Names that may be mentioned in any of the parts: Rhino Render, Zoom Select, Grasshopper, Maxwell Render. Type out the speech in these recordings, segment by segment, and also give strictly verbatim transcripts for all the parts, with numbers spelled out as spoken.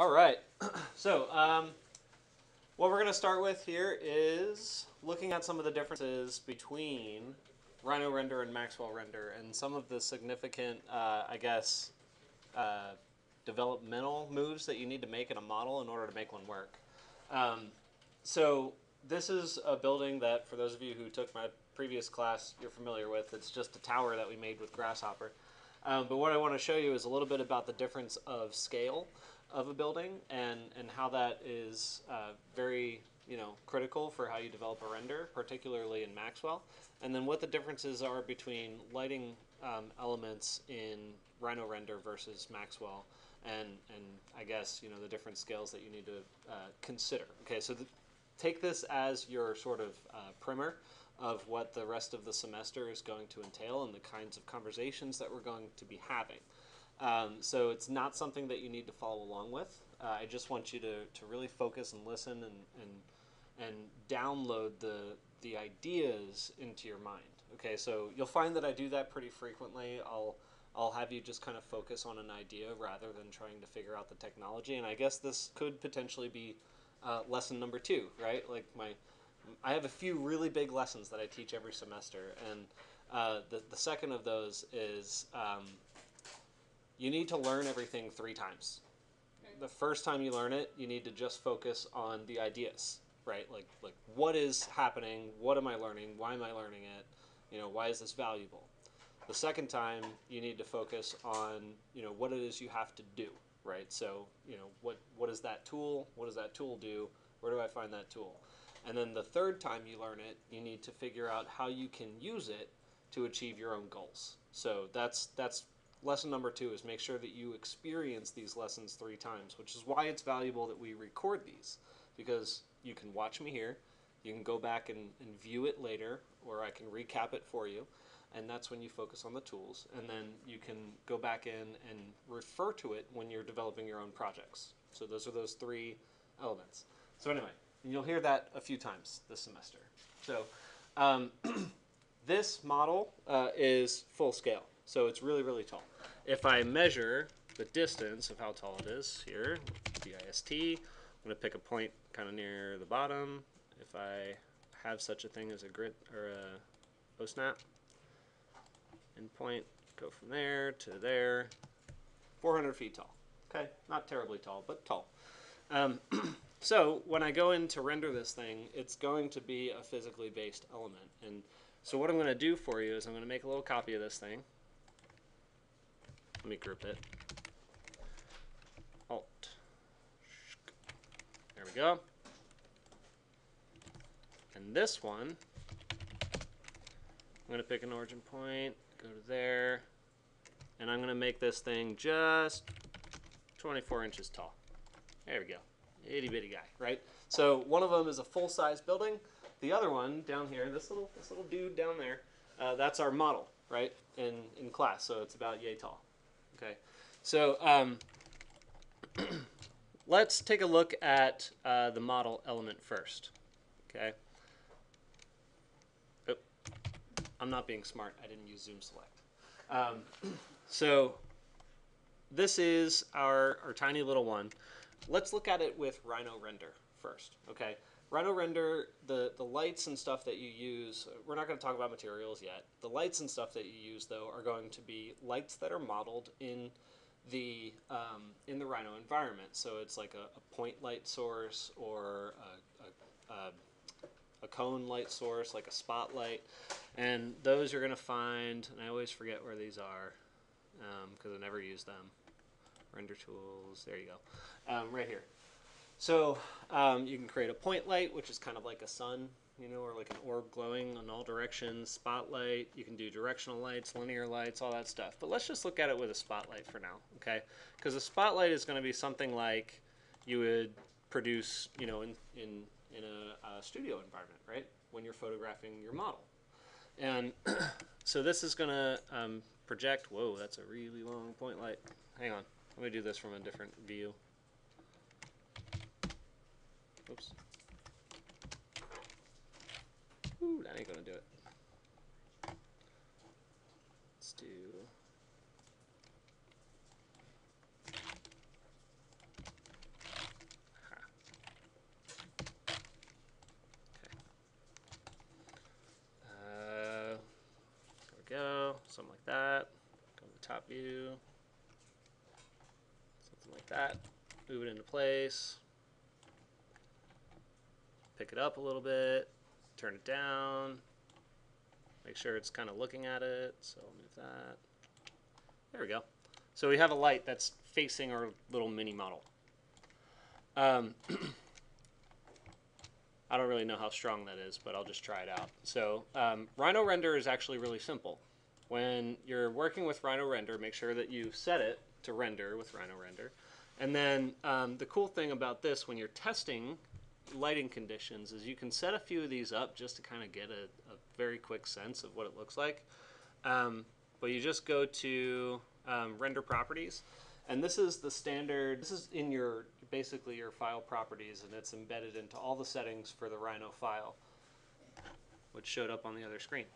All right. So um, what we're going to start with here is looking at some of the differences between Rhino Render and Maxwell Render and some of the significant, uh, I guess, uh, developmental moves that you need to make in a model in order to make one work. Um, so this is a building that, for those of you who took my previous class, you're familiar with. It's just a tower that we made with Grasshopper. Um, but what I want to show you is a little bit about the difference of scale of a building and, and how that is uh, very you know, critical for how you develop a render, particularly in Maxwell, and then what the differences are between lighting um, elements in Rhino Render versus Maxwell, and, and I guess, you know, the different scales that you need to uh, consider. Okay, so the, take this as your sort of uh, primer of what the rest of the semester is going to entail and the kinds of conversations that we're going to be having. Um, so it's not something that you need to follow along with. Uh, I just want you to, to really focus and listen and, and and download the, the ideas into your mind. Okay, so you'll find that I do that pretty frequently. I'll, I'll have you just kind of focus on an idea rather than trying to figure out the technology. And I guess this could potentially be uh, lesson number two, right? Like my, I have a few really big lessons that I teach every semester. And uh, the, the second of those is um, you need to learn everything three times. The first time you learn it, you need to just focus on the ideas. Right, like like what is happening? What am I learning? Why am I learning it? You know, why is this valuable? The second time, you need to focus on you know what it is you have to do. Right, so you know what what is that tool? What does that tool do? Where do I find that tool? And then the third time you learn it, you need to figure out how you can use it to achieve your own goals. So that's that's lesson number two, is make sure that you experience these lessons three times, which is why it's valuable that we record these, because you can watch me here, you can go back and, and view it later, or I can recap it for you, and that's when you focus on the tools, and then you can go back in and refer to it when you're developing your own projects. So those are those three elements. So anyway, and you'll hear that a few times this semester. So um, this model uh, is full scale, so it's really, really tall. If I measure the distance of how tall it is here, D I S T, I'm going to pick a point kind of near the bottom, if I have such a thing as a grid or a O snap endpoint. Go from there to there, four hundred feet tall. Okay, not terribly tall, but tall. Um, so when I go in to render this thing, it's going to be a physically based element. And so what I'm going to do for you is I'm going to make a little copy of this thing. Let me group it. Alt. There we go. And this one, I'm going to pick an origin point, go to there, and I'm going to make this thing just twenty-four inches tall. There we go. Itty bitty guy, right? So one of them is a full-size building. The other one down here, this little this little dude down there, uh, that's our model, right? In in class, so it's about yay tall. Okay. So. Um, Let's take a look at uh, the model element first, okay? Oh, I'm not being smart. I didn't use Zoom Select. Um, so this is our, our tiny little one. Let's look at it with Rhino Render first, okay? Rhino Render, the, the lights and stuff that you use, we're not going to talk about materials yet. The lights and stuff that you use, though, are going to be lights that are modeled in the um, in the Rhino environment, so it's like a, a point light source or a, a, a cone light source, like a spotlight, and those you're gonna find. And I always forget where these are because um, I never use them. Render tools, there you go, um, right here. So um, you can create a point light, which is kind of like a sun, you know, or like an orb glowing in all directions, spotlight. You can do directional lights, linear lights, all that stuff. But let's just look at it with a spotlight for now, okay? Because a spotlight is going to be something like you would produce, you know, in, in, in a, a studio environment, right? When you're photographing your model. And so this is going to um, project. Whoa, that's a really long point light. Hang on. Let me do this from a different view. Oops. Ooh, that ain't gonna do it. Let's do. do something like that, move it into place, pick it up a little bit, turn it down, make sure it's kind of looking at it, so I'll move that. There we go. So we have a light that's facing our little mini model. Um, I don't really know how strong that is, but I'll just try it out. So um, Rhino Render is actually really simple. When you're working with Rhino Render, make sure that you set it to render with Rhino Render. And then um, the cool thing about this, when you're testing lighting conditions, is you can set a few of these up just to kind of get a, a very quick sense of what it looks like. Um, but you just go to um, Render Properties. And this is the standard, this is in your, basically your file properties, and it's embedded into all the settings for the Rhino file, which showed up on the other screen.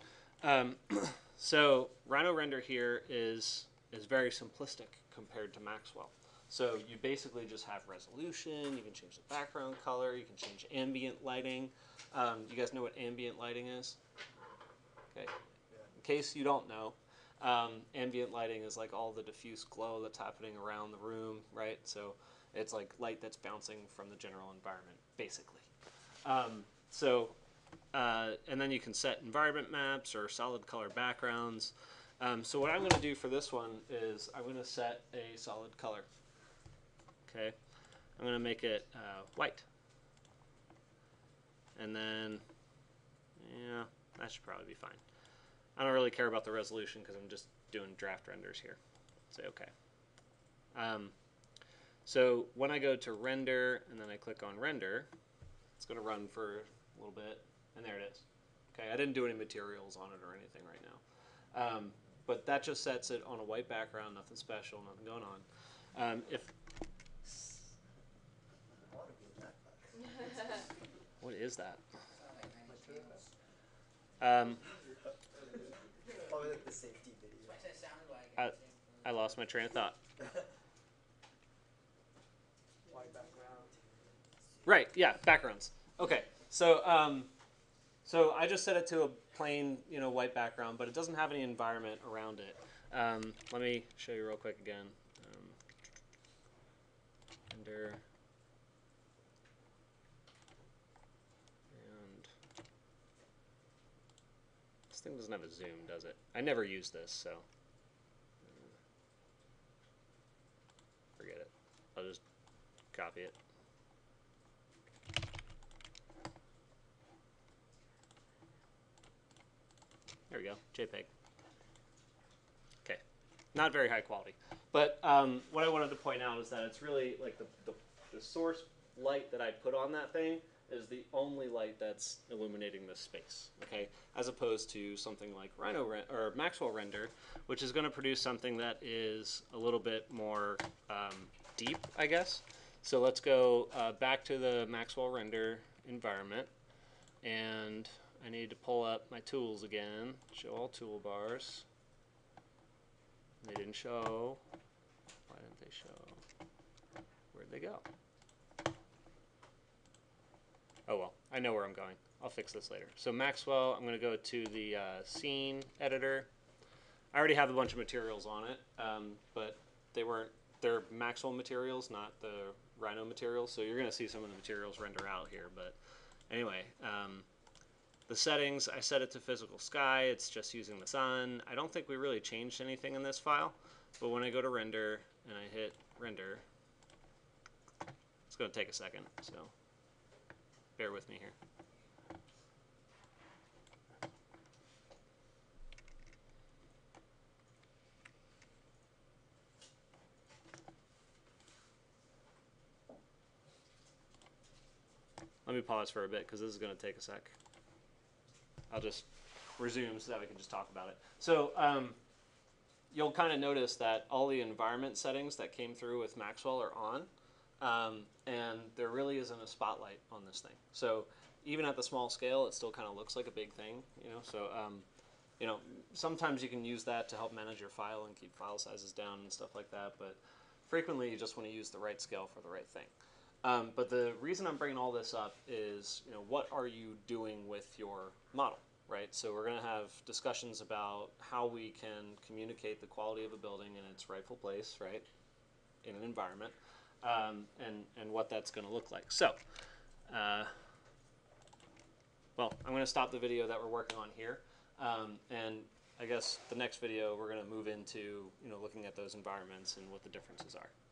Um, so Rhino Render here is, is very simplistic compared to Maxwell. So you basically just have resolution, you can change the background color, you can change ambient lighting. Um, you guys know what ambient lighting is? Okay. In case you don't know, um, ambient lighting is like all the diffuse glow that's happening around the room, right? So it's like light that's bouncing from the general environment, basically. Um, so, uh, and then you can set environment maps or solid color backgrounds. Um, so what I'm gonna do for this one is I'm gonna set a solid color. Okay, I'm gonna make it uh, white. And then, yeah, that should probably be fine. I don't really care about the resolution because I'm just doing draft renders here. Say okay. Um, So when I go to render and then I click on render, it's going to run for a little bit, and there it is. Okay, I didn't do any materials on it or anything right now. Um, but that just sets it on a white background, nothing special, nothing going on. Um, if What is that? Um, I, I lost my train of thought. Right, yeah, backgrounds. Okay, so um, so I just set it to a plain, you know, white background, but it doesn't have any environment around it. Um, let me show you real quick again. Um, render and this thing doesn't have a zoom, does it? I never use this, so forget it. I'll just copy it. There we go, JPEG. Okay, not very high quality. But um, what I wanted to point out is that it's really like the, the, the source light that I put on that thing is the only light that's illuminating this space, okay? As opposed to something like Rhino Ren- or Maxwell Render, which is gonna produce something that is a little bit more um, deep, I guess. So let's go uh, back to the Maxwell Render environment, and I need to pull up my tools again, show all toolbars. They didn't show. Why didn't they show? Where'd they go? Oh well, I know where I'm going. I'll fix this later. So Maxwell, I'm going to go to the uh, scene editor. I already have a bunch of materials on it, um, but they weren't, they're Maxwell materials, not the Rhino materials. So you're going to see some of the materials render out here, but anyway. Um, The settings, I set it to physical sky, it's just using the sun. I don't think we really changed anything in this file, but when I go to render and I hit render, it's gonna take a second, so bear with me here. Let me pause for a bit because this is gonna take a sec. I'll just resume so that we can just talk about it. So um, you'll kind of notice that all the environment settings that came through with Maxwell are on, um, and there really isn't a spotlight on this thing. So even at the small scale, it still kind of looks like a big thing, you know. So um, you know, sometimes you can use that to help manage your file and keep file sizes down and stuff like that. But frequently, you just want to use the right scale for the right thing. Um, but the reason I'm bringing all this up is, you know, what are you doing with your model? right? So we're going to have discussions about how we can communicate the quality of a building in its rightful place, right, in an environment, um, and, and what that's going to look like. So, uh, well, I'm going to stop the video that we're working on here, um, and I guess the next video we're going to move into, you know, looking at those environments and what the differences are.